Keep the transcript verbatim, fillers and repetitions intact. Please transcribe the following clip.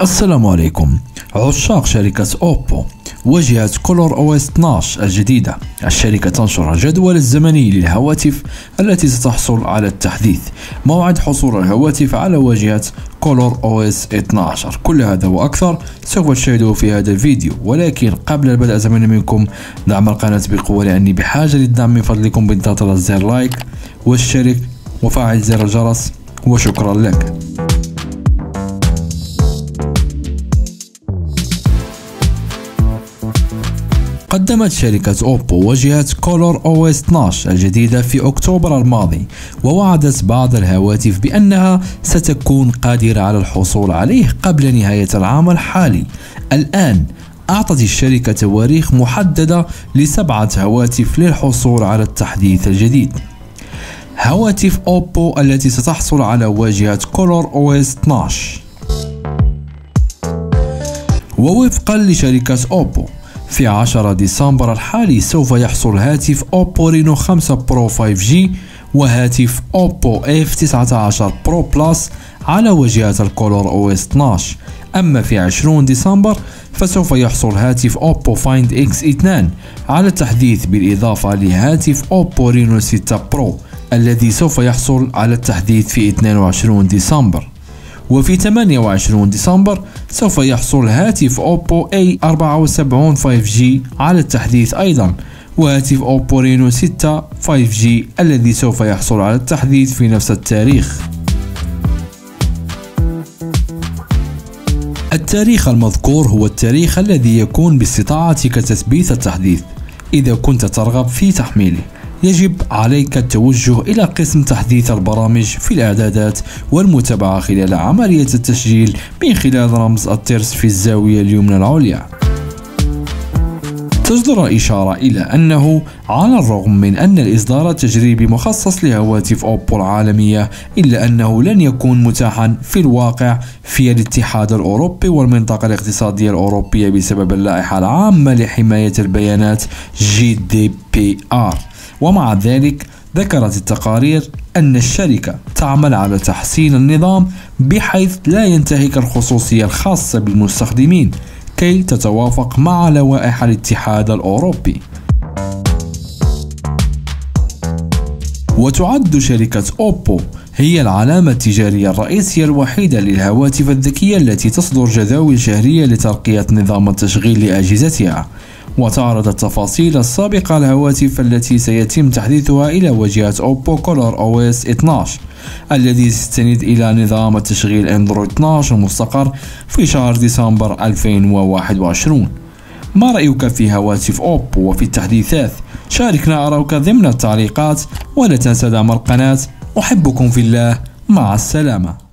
السلام عليكم عشاق شركة أوبو. واجهة كولور أو إس اثنا عشر الجديدة، الشركة تنشر الجدول الزمني للهواتف التي ستحصل على التحديث. موعد حصول الهواتف على واجهة كولور أو إس اثنا عشر، كل هذا وأكثر سوف تشاهدوه في هذا الفيديو، ولكن قبل البدء أتمنى منكم دعم القناة بقوة لأني بحاجة للدعم، من فضلكم بالضغط زر لايك والشارك وفعل زر الجرس، وشكرا لك. قدمت شركة أوبو واجهة كولور أو إس اثنا عشر الجديدة في أكتوبر الماضي، ووعدت بعض الهواتف بأنها ستكون قادرة على الحصول عليه قبل نهاية العام الحالي. الآن أعطت الشركة تواريخ محددة لسبعة هواتف للحصول على التحديث الجديد. هواتف أوبو التي ستحصل على واجهة كولور أو إس اثنا عشر، ووفقا لشركة أوبو في عشرة ديسمبر الحالي سوف يحصل هاتف أوبو رينو خمسة برو فايف جي وهاتف أوبو إف تسعة عشر برو بلس على واجهة الكولور أو إس اثنا عشر. أما في عشرين ديسمبر فسوف يحصل هاتف أوبو فايند إكس اثنين على التحديث، بالإضافة لهاتف أوبو رينو ستة برو الذي سوف يحصل على التحديث في اثنين وعشرين ديسمبر. وفي ثمانية وعشرين ديسمبر سوف يحصل هاتف أوبو إيه أربعة وسبعين فايف جي على التحديث أيضا، وهاتف أوبو رينو ستة فايف جي الذي سوف يحصل على التحديث في نفس التاريخ. التاريخ المذكور هو التاريخ الذي يكون باستطاعتك تثبيت التحديث. إذا كنت ترغب في تحميله يجب عليك التوجه إلى قسم تحديث البرامج في الإعدادات والمتابعة خلال عملية التسجيل من خلال رمز الترس في الزاوية اليمنى العليا. تجدر الإشارة إلى أنه على الرغم من أن الإصدار التجريبي مخصص لهواتف أوبو العالمية، إلا أنه لن يكون متاحا في الواقع في الاتحاد الأوروبي والمنطقة الاقتصادية الأوروبية بسبب اللائحة العامة لحماية البيانات جي دي بي آر. ومع ذلك ذكرت التقارير أن الشركة تعمل على تحسين النظام بحيث لا ينتهك الخصوصية الخاصة بالمستخدمين، كي تتوافق مع لوائح الاتحاد الأوروبي. وتعد شركة أوبو هي العلامة التجارية الرئيسية الوحيدة للهواتف الذكية التي تصدر جداول شهرية لترقية نظام التشغيل لأجهزتها، وتعرض التفاصيل السابقة الهواتف التي سيتم تحديثها إلى واجهة أوبو كولور أو إس اثنا عشر الذي سيستند إلى نظام التشغيل أندرويد اثنا عشر المستقر في شهر ديسمبر ألفين وواحد وعشرين. ما رأيك في هواتف أوبو وفي التحديثات؟ شاركنا آراءك ضمن التعليقات، ولا تنسى دعم القناة. أحبكم في الله، مع السلامة.